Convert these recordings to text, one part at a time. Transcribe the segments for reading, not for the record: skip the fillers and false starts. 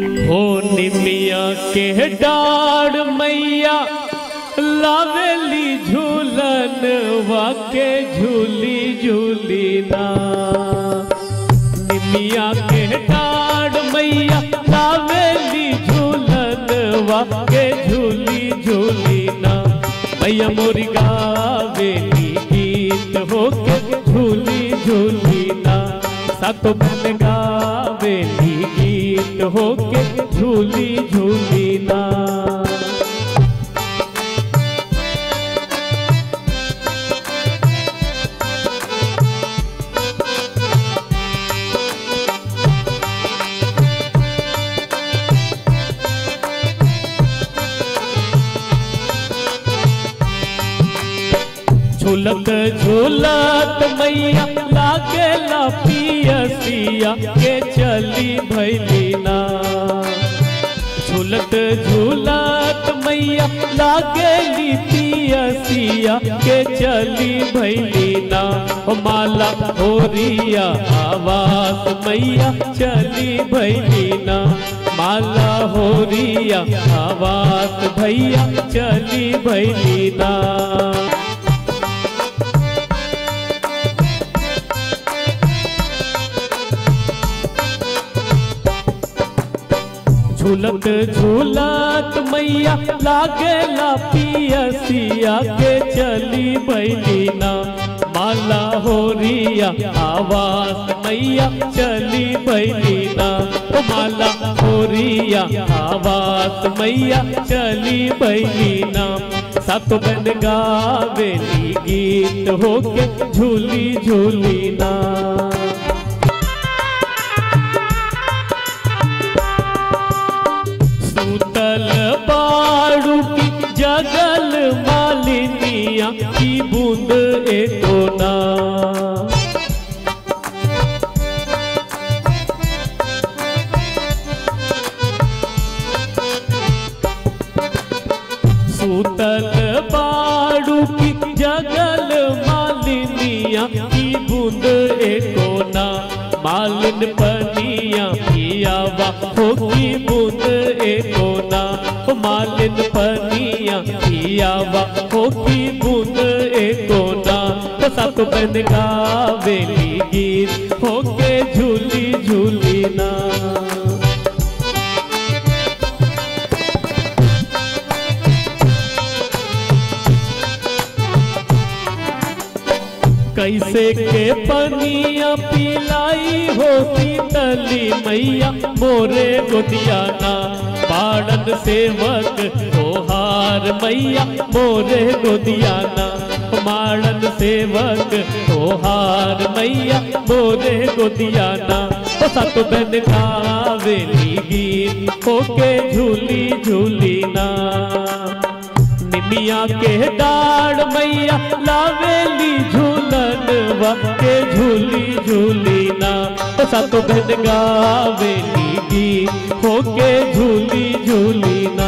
ओ निमिया के डार मैया लावेली झूलन वाके झूली झूली ना। निमिया के डार मैया लावेली झूलन वाके झूली झूली ना। मैया मोरी गावेली गीत होके झूली झूली ना। सातो बन गावेली गीत होके झूली झूली ना। झूलत झूलत मैया लागेला पियसिया के चली भैली ना। झूलत झूलत मैया लागेली पियसिया के चली भैली ना। माला होरिया आवाज मैया चली भैली ना। माला होरिया आवाज भैया चली भैली ना। झूलत झूलत मैया लागेला पियसिया के चली भैली ना। माला होरिया आवाज मैया चली भैली ना। माला होरिया आवाज मैया चली भैली ना। सात बन गावेली गीत होके झूली झूली ना। जगल मालिनिया की बूंद ए दोना। सूतल बाड़ू की जगल मालिनिया की बूंद ए दोना। मालिन पनिया पिया वाहो की बूंद ए दोना। मालिन पनिया पिया वाहो की बूंद ए दोना। सात बन गावेली गीत होके झूली झूली ना। कैसे के पनिया पिलाई हो शीतली मैया मोरे गोदिया ना। पाड़न सेवक तोहार मैया मोरे गोदिया ना। माड़न सेवक तोहार मैया मोरे गोदिया ना। सात बन गावेली गीत होके झूली झूली ना। निमिया के डार मैया लावेली झूलन वाके झूली झूली ना। सात बन गावेली गीत होके झूली झूली ना।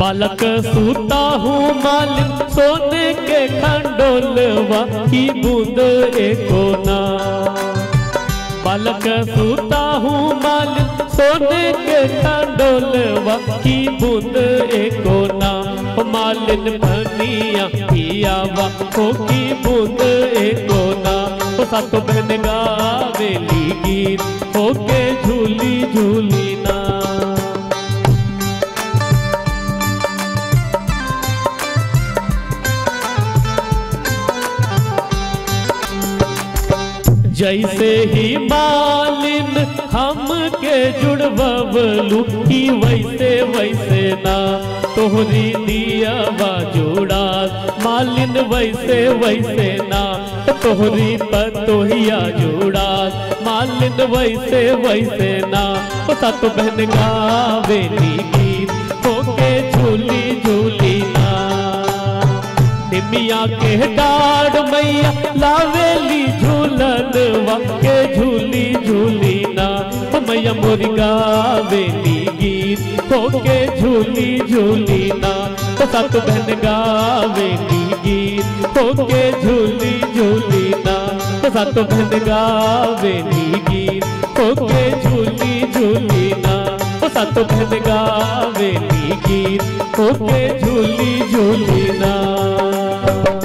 बालक सूता हूँ मालिन सोने के खंडोलवा की बूंद एको ना। बालक सूता हूँ मालिन सोने के खंडोलवा की बूंद एको ना। मालिन भनिया पिया वाहो की बूंद एको ना। सात बन गावेली गीत होके झूली झूली ना। जैसे ही मालिन हम के जुड़वलू की वैसे वैसे ना। तोहरी दिया वा जुड़ा मालिन वैसे वैसे ना। तोहरी पतोहिया जुड़ा मन वैसे वैसे ना पता तो बहन गावेली गीत होके झूली झूली ना। निमिया के डाढ़ मैया लावेली झूलन वाके झूली झूली ना। मैया मोरी गावेली गीत होके झूली झूली ना। पता तो बहन गावेली गीत होके झूली झूली ना। तो बहन गावेली गीत होके झूली झूली ना। तो बहन गावेली गीत होके झूली झूली ना।